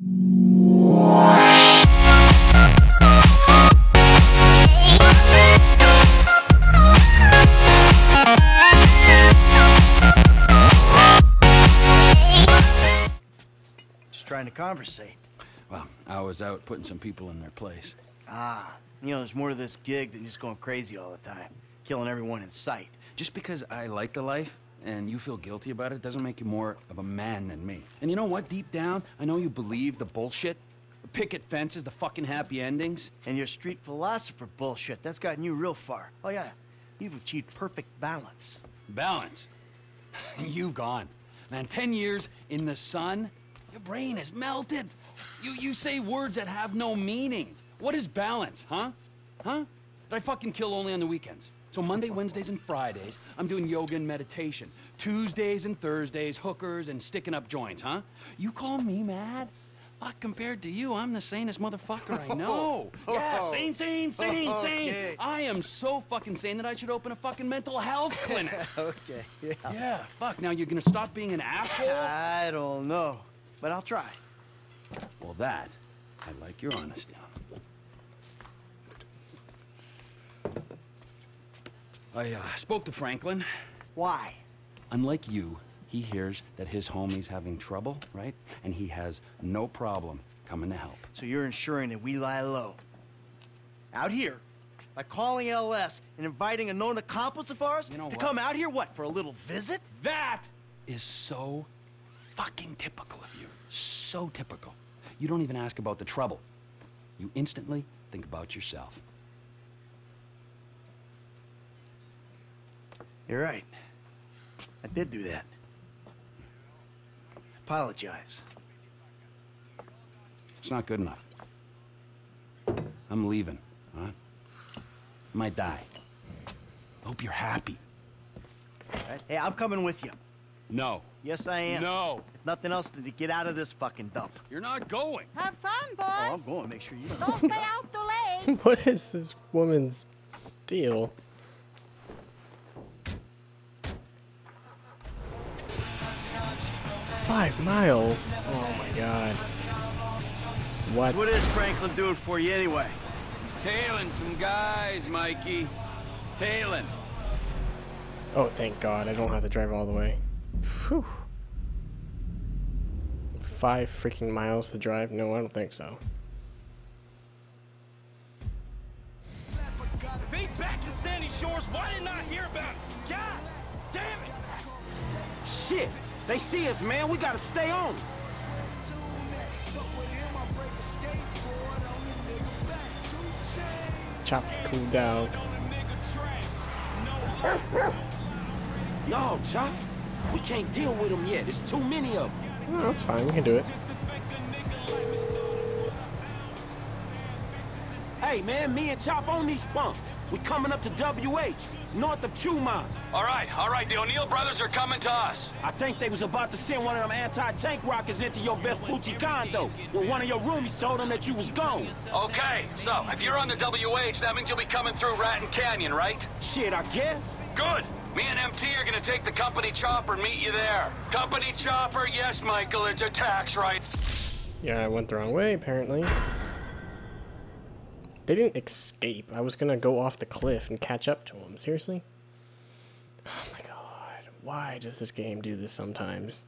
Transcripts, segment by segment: Just trying to conversate. Well, I was out putting some people in their place. Ah, you know, there's more to this gig than just going crazy all the time, killing everyone in sight. Just because I like the life and you feel guilty about it doesn't make you more of a man than me. And you know what? Deep down, I know you believe the bullshit, the picket fences, the fucking happy endings. And your street philosopher bullshit, that's gotten you real far. Oh yeah, you've achieved perfect balance. Balance? You've gone. Man, 10 years in the sun, your brain is melted. You say words that have no meaning. What is balance, huh? Huh? That I fucking kill only on the weekends. So Monday, Wednesdays, and Fridays, I'm doing yoga and meditation. Tuesdays and Thursdays, hookers and sticking up joints, huh? You call me mad? Fuck, compared to you, I'm the sanest motherfucker I know. Yeah, sane. Okay. I am so fucking sane that I should open a fucking mental health clinic. Okay, yeah. Yeah, fuck, now you're gonna stop being an asshole? I don't know, but I'll try. Well, that, I like your honesty on. I spoke to Franklin. Why? Unlike you, he hears that his homie's having trouble, right? And he has no problem coming to help. So you're ensuring that we lie low. Out here, by calling LS and inviting a known accomplice of ours to come out here, what, for a little visit? That is so fucking typical of you. So typical. You don't even ask about the trouble. You instantly think about yourself. You're right. I did do that. Apologize. It's not good enough. I'm leaving, huh? Might die. Hope you're happy. Right. Hey, I'm coming with you. No. Yes, I am. No. If nothing else to get out of this fucking dump. You're not going. Have fun, boys. Oh, I'm going. Make sure you don't stay out too late. What is this woman's deal? Five miles? Oh my god. What? What is Franklin doing for you anyway? He's tailing some guys, Mikey. Tailing. Oh, thank god. I don't have to drive all the way. Whew. 5 freaking miles to drive? No, I don't think so. If he's back to Sandy Shores, why did I hear about it? God damn it! Shit! They see us, man. We gotta stay on. Chops cool down. No, Chop. We can't deal with them yet. There's too many of them. No, it's fine. We can do it. Hey, man. Me and Chop on these pumps. We coming up to WH, north of Chumash. All right. The O'Neill brothers are coming to us. I think they was about to send one of them anti-tank rockets into your Vespucci condo when one of your roomies told them that you was gone. Okay, so if you're on the WH, that means you'll be coming through Rattan Canyon, right? Shit, I guess. Good. Me and MT are gonna take the company chopper and meet you there. Company chopper, yes, Michael, it's a tax, right? Yeah, I went the wrong way, apparently. They didn't escape. I was gonna go off the cliff and catch up to them. Seriously? Oh my god. Why does this game do this sometimes?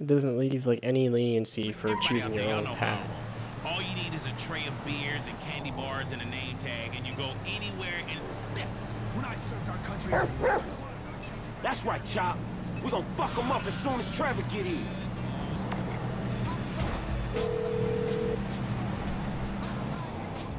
It doesn't leave like any leniency for choosing your own path. All you need is a tray of beers and candy bars and a name tag, and you go anywhere and that's when I served our country. That's right, Chop. We're gonna fuck them up as soon as Trevor get in.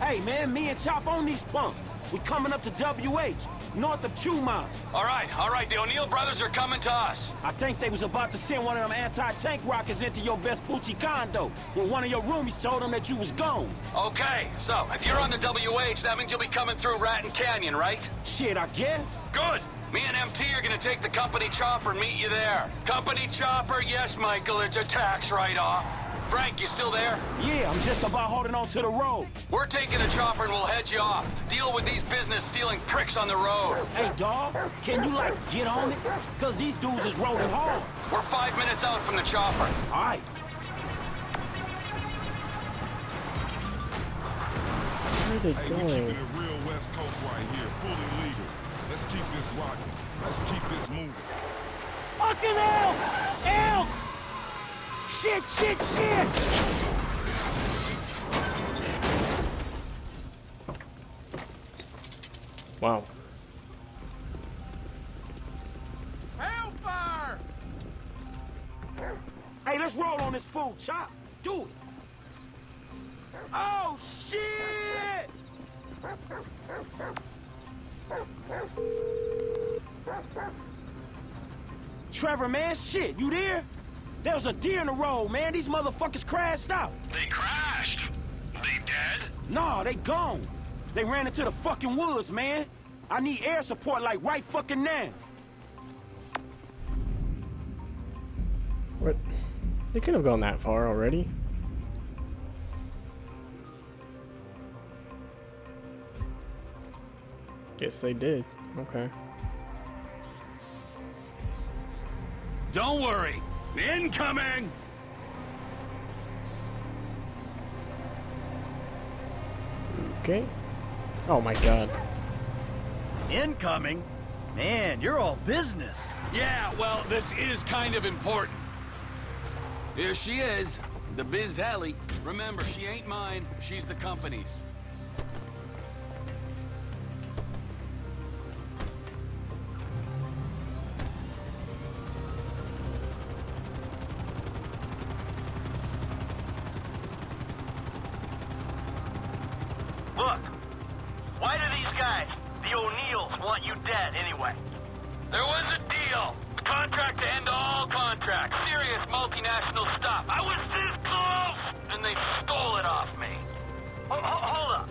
Hey, man, me and Chop on these pumps. We're coming up to WH, north of Chumash. All right. The O'Neill brothers are coming to us. I think they was about to send one of them anti-tank rockets into your Vespucci condo when one of your roomies told them that you was gone. Okay, so if you're on the WH, that means you'll be coming through Rattan Canyon, right? Shit, I guess. Good. Me and MT are gonna take the company chopper and meet you there. Company chopper, yes, Michael, it's a tax write-off. Frank, you still there? Yeah, I'm just about holding on to the road. We're taking a chopper and we'll head you off. Deal with these business-stealing pricks on the road. Hey, dawg, can you, like, get on it? Because these dudes is rolling hard. We're 5 minutes out from the chopper. All right. are they going? We're keeping the real West Coast right here, fully legal. Let's keep this rocking. Let's keep this moving. Fucking elk! Elk! Shit, shit, shit! Wow. Hellfire! Hey, let's roll on this food, Chop. Do it. Oh, shit! Trevor, man, shit, you there? There was a deer in the road, man. These motherfuckers crashed out. They crashed? They dead? Nah, they gone. They ran into the fucking woods, man. I need air support like right fucking now. What? They couldn't have gone that far already. Guess they did. Okay. Don't worry. Incoming! Okay. Oh my god. Incoming? Man, you're all business. Yeah, well, this is kind of important. Here she is, the Biz Alley. Remember, she ain't mine, she's the company's. Look, why do these guys, the O'Neills, want you dead anyway? There was a deal. A contract to end all contracts. Serious multinational stuff. I was this close! And they stole it off me. Hold up.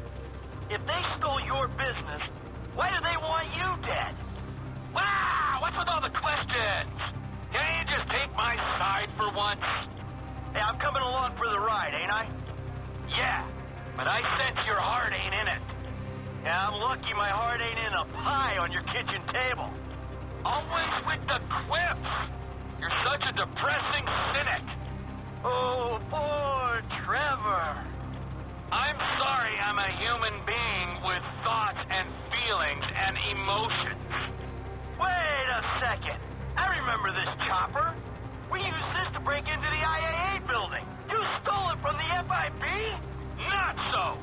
If they stole your business, why do they want you dead? Wow, what's with all the questions? Can't you just take my side for once? Hey, I'm coming along for the ride, ain't I? Yeah. But I sense your heart ain't in it. Yeah, I'm lucky my heart ain't in a pie on your kitchen table. Always with the quips. You're such a depressing cynic. Oh, poor Trevor. I'm sorry I'm a human being with thoughts and feelings and emotions. Wait a second. I remember this chopper. We used this to break into the IAA building. You stole it from the FIB? Not so!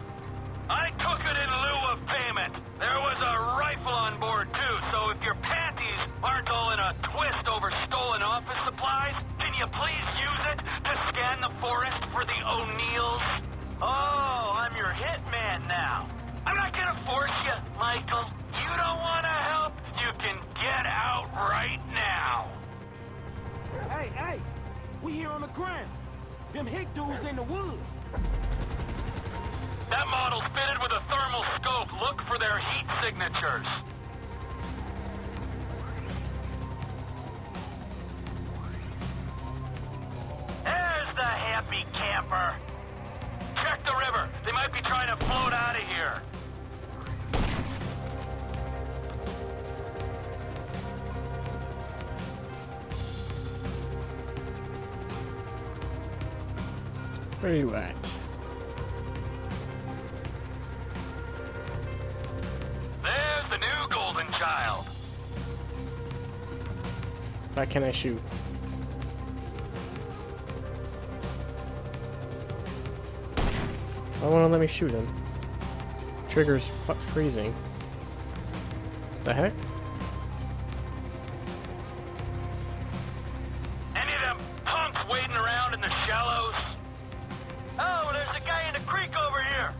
I took it in lieu of payment. There was a rifle on board, too, so if your panties aren't all in a twist over stolen office supplies, can you please use it to scan the forest for the O'Neills? Oh, I'm your hitman now. I'm not gonna force you, Michael. You don't wanna help? You can get out right now. Hey, hey! We here on the ground. Them hick dudes in the woods. That model's fitted with a thermal scope. Look for their heat signatures. There's the happy camper. Check the river. They might be trying to float out of here. Where are you at? Why can't I shoot? I want to let me shoot him. Trigger's freezing. The heck? Any of them punks wading around in the shallows? Oh, there's a guy in the creek over here.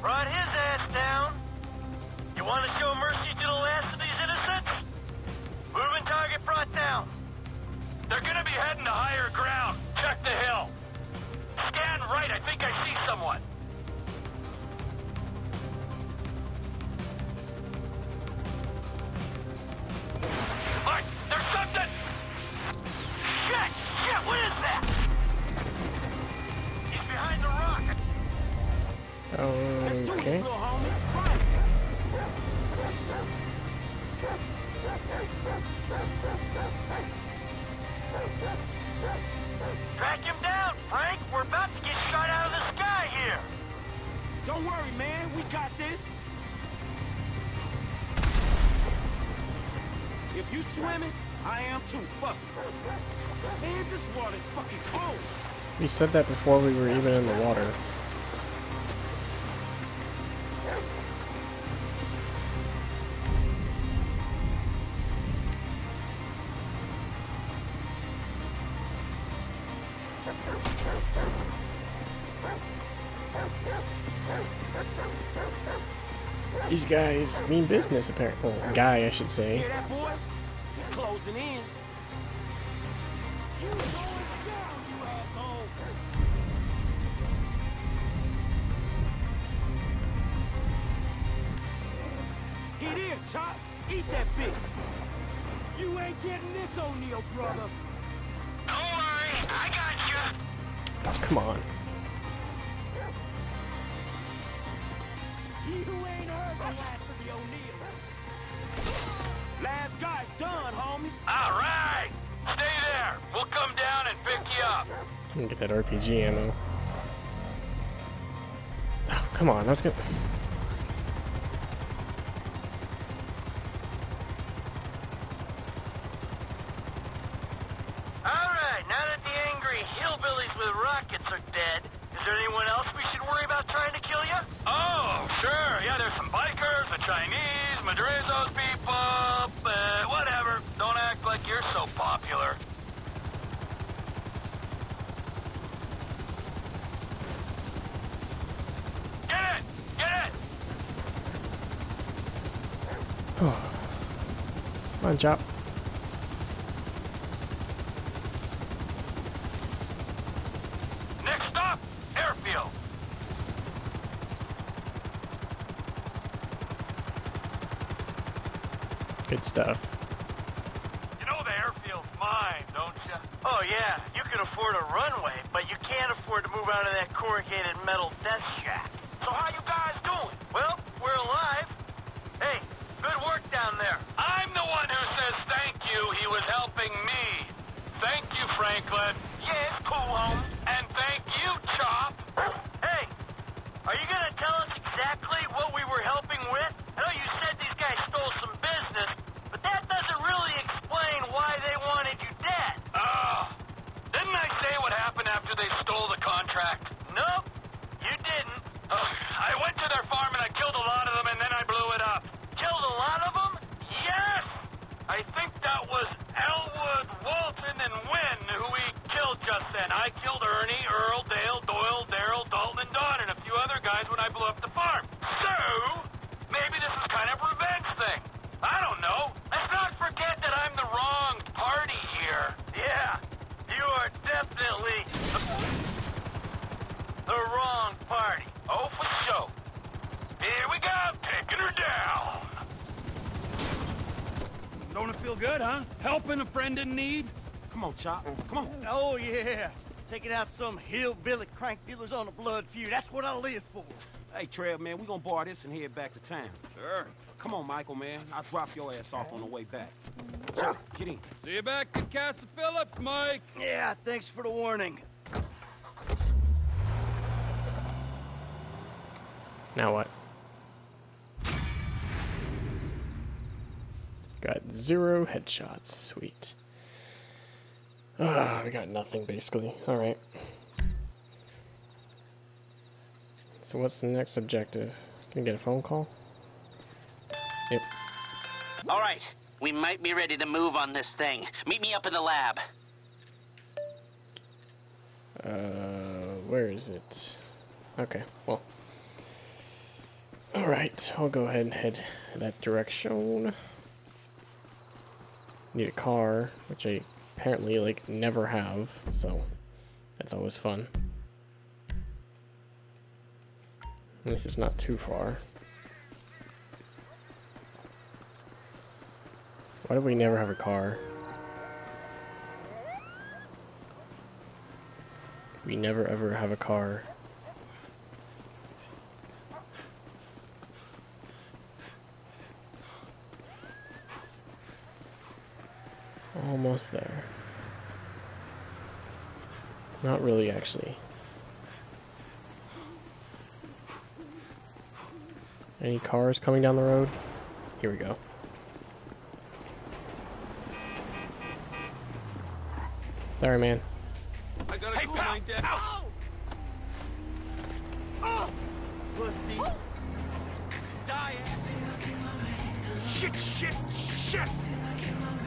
Brought his ass down. You want to show mercy to the last of these innocents? Moving target brought down. They're gonna be heading to higher ground. Check the hill. Scan right, I think I see someone. Alright, there's something! Shit! Shit, what is that? He's behind the rock. Okay. Let's do this, little homie. Fire. Track him down, Frank. We're about to get shot out of the sky here. Don't worry, man. We got this. If you swimming, I am too. Fuck. Man, this water's fucking cold. You said that before we were even in the water. These guys mean business, apparently. Well, guy, I should say. Hear that, boy? You're closing in. You're going down, you asshole. Eat here, Chop. Eat that bitch. You ain't getting this, O'Neill, brother. Don't worry, I got you. Oh, come on. Last guy's done, homie. All right, stay there. We'll come down and pick you up. I'm gonna get that RPG ammo. Oh, come on, that's good. All right, now that the angry hillbillies with rockets are dead, is there anyone else we should worry about trying to kill you? Oh, sure. Yeah, there's some bikers, the Chinese, Madrazo's people, whatever. Don't act like you're so popular. Get it! Get it! Come on, Chop. Good stuff. You know the airfield's mine, don't you? Oh yeah, you can afford a runway, but you can't afford to move out of that corrugated metal death shack. So how you guys doing? Well, we're alive. Hey, good work down there. I'm the one who says thank you. He was helping me. Thank you, Franklin. Yeah, it's cool, home. And thank you, Chop. Hey, are you gonna tell us exactly what we were helping with? I know you said these guys stole some business, but that doesn't really explain why they wanted you dead. Didn't I say what happened after they stole the contract? Nope, you didn't. I went to their farm and I killed a lot of them and then I blew it up. Killed a lot of them? Yes! I think that was Elwood, Walton, and Wynn who we killed just then. I killed Ernie, Earl, Dale, Doyle, Daryl, Dalton, and Don, and a few other guys when I blew up the farm. So, maybe this is kind of a revenge thing. I don't know. Let's not forget that I'm the wrong party here. Yeah, you are definitely the wrong party. Oh, for sure. Here we go, taking her down. Don't it feel good, huh? Helping a friend in need? Come on, Chop. Come on. Oh, yeah. Taking out some hillbilly crank dealers on a blood feud. That's what I live for. Hey, Trev, man, we gonna borrow this and head back to town. Sure. Come on, Michael, man. I'll drop your ass off on the way back. Chop, get in. See you back at Castle Phillips, Mike. Yeah, thanks for the warning. Now what? Got 0 headshots. Sweet. We got nothing, basically. All right. So what's the next objective? Can I get a phone call? Yep. All right, we might be ready to move on this thing. Meet me up in the lab. Where is it? Okay, well. All right, I'll go ahead and head that direction. Need a car, which I apparently, like, never have, so that's always fun. At least it's not too far. Why do we never have a car? We never ever have a car. Almost there. Not really, actually. Any cars coming down the road? Here we go. Sorry, man. I gotta cool my death. Ow! Oh! Pussy. Oh! Die. Shit, shit, shit.